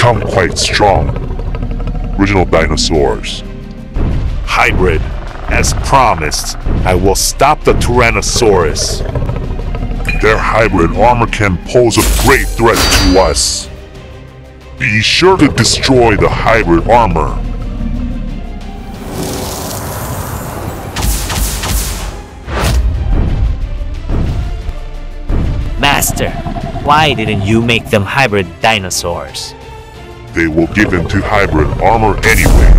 become quite strong. Original dinosaurs. Hybrid. As promised, I will stop the Tyrannosaurus. Their hybrid armor can pose a great threat to us. Be sure to destroy the hybrid armor. Master, why didn't you make them hybrid dinosaurs? They will give in to hybrid armor anyway.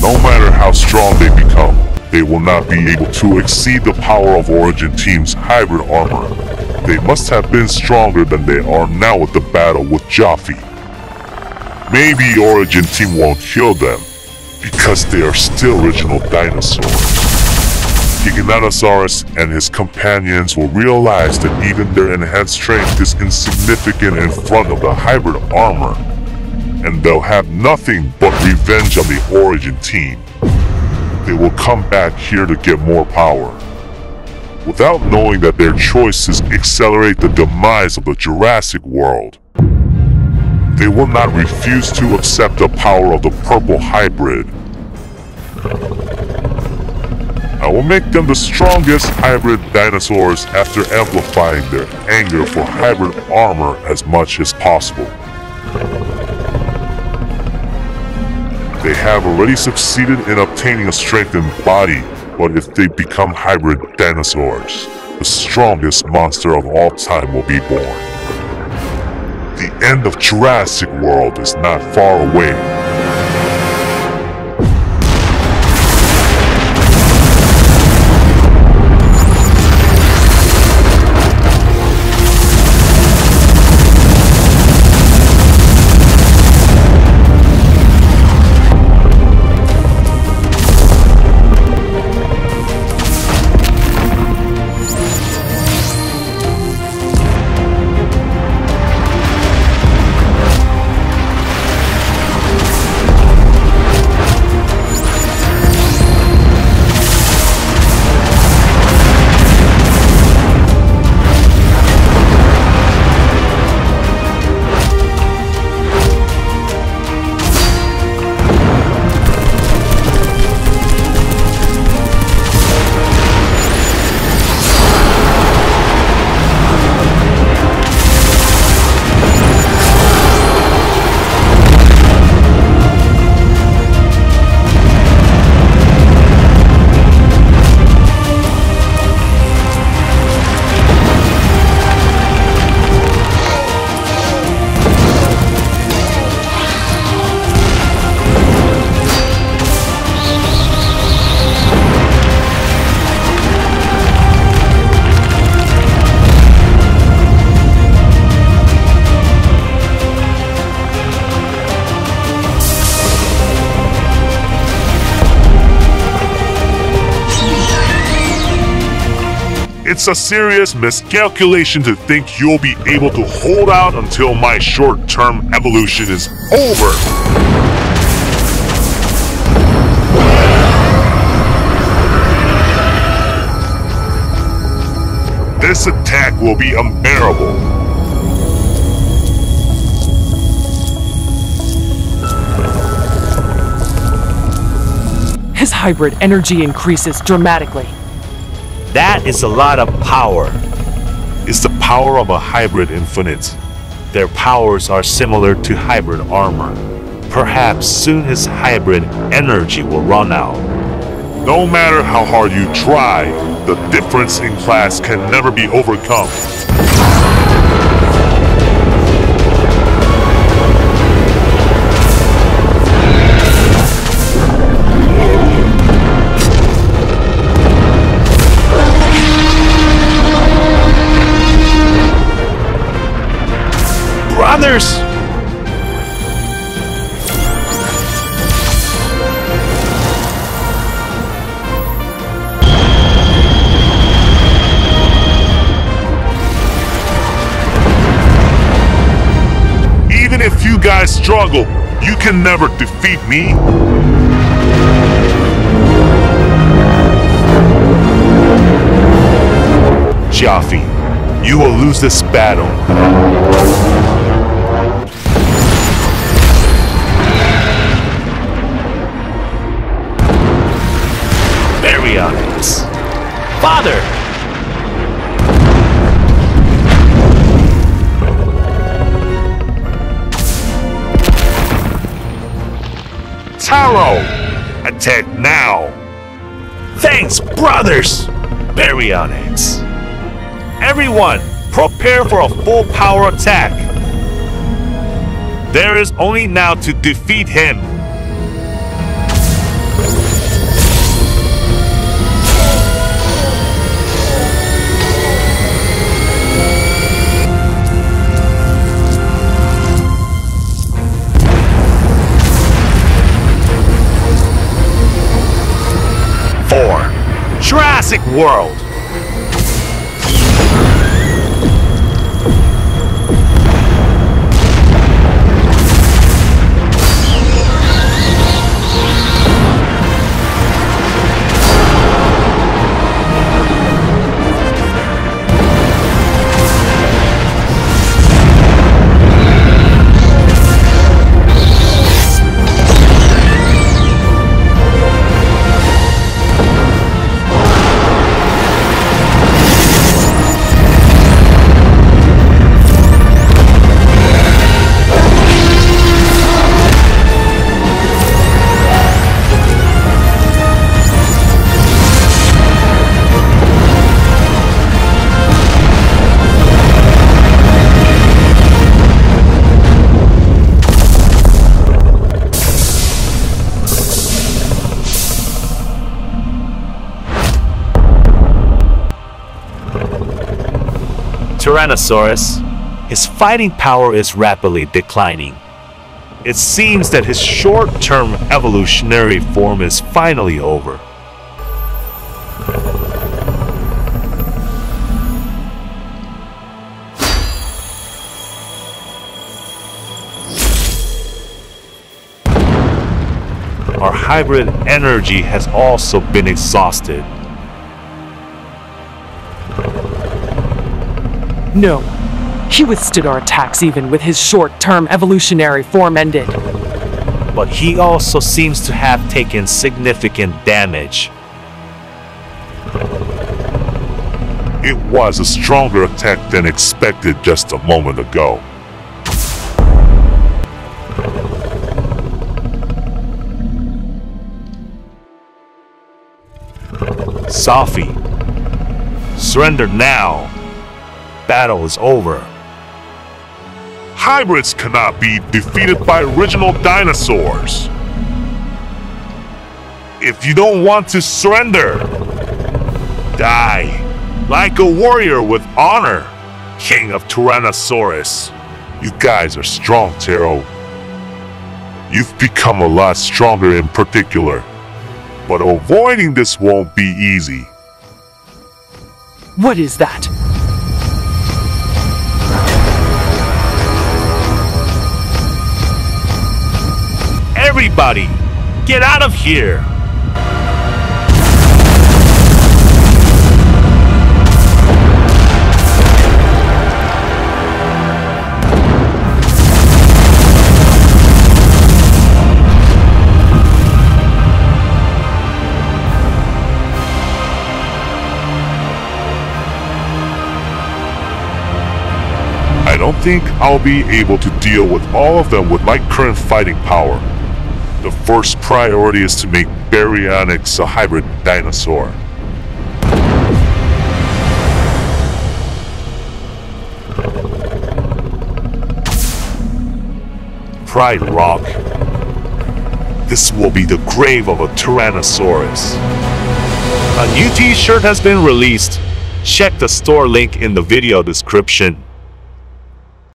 No matter how strong they become, they will not be able to exceed the power of Origin Team's hybrid armor. They must have been stronger than they are now at the battle with Jaffe. Maybe Origin Team won't kill them, because they are still original dinosaurs. Giganotosaurus and his companions will realize that even their enhanced strength is insignificant in front of the hybrid armor, and they'll have nothing but revenge on the Origin Team. They will come back here to get more power. Without knowing that their choices accelerate the demise of the Jurassic World, they will not refuse to accept the power of the purple hybrid. I will make them the strongest hybrid dinosaurs after amplifying their anger for hybrid armor as much as possible. They have already succeeded in obtaining a strengthened body, but if they become hybrid dinosaurs, the strongest monster of all time will be born. The end of Jurassic World is not far away. It's a serious miscalculation to think you'll be able to hold out until my short-term evolution is over. This attack will be unbearable. His hybrid energy increases dramatically. That is a lot of power. It's the power of a hybrid infinite. Their powers are similar to hybrid armor. Perhaps soon his hybrid energy will run out. No matter how hard you try, the difference in class can never be overcome. Brothers! Even if you guys struggle, you can never defeat me. Jaffe, you will lose this battle. Baryonyx. Father! Taro! Attack now! Thanks, brothers! Baryonyx. Everyone, prepare for a full power attack. There is only now to defeat him. Jurassic World! Tyrannosaurus, his fighting power is rapidly declining. It seems that his short-term evolutionary form is finally over. Our hybrid energy has also been exhausted. No, he withstood our attacks even with his short-term evolutionary form ended. But he also seems to have taken significant damage. It was a stronger attack than expected just a moment ago. Safi, surrender now. Battle is over. Hybrids cannot be defeated by original dinosaurs. If you don't want to surrender, die like a warrior with honor, King of Tyrannosaurus. You guys are strong, Taro. You've become a lot stronger in particular, but avoiding this won't be easy. What is that? Everybody, get out of here! I don't think I'll be able to deal with all of them with my current fighting power. The first priority is to make Baryonyx a hybrid dinosaur. Pride Rock. This will be the grave of a Tyrannosaurus. A new t-shirt has been released. Check the store link in the video description.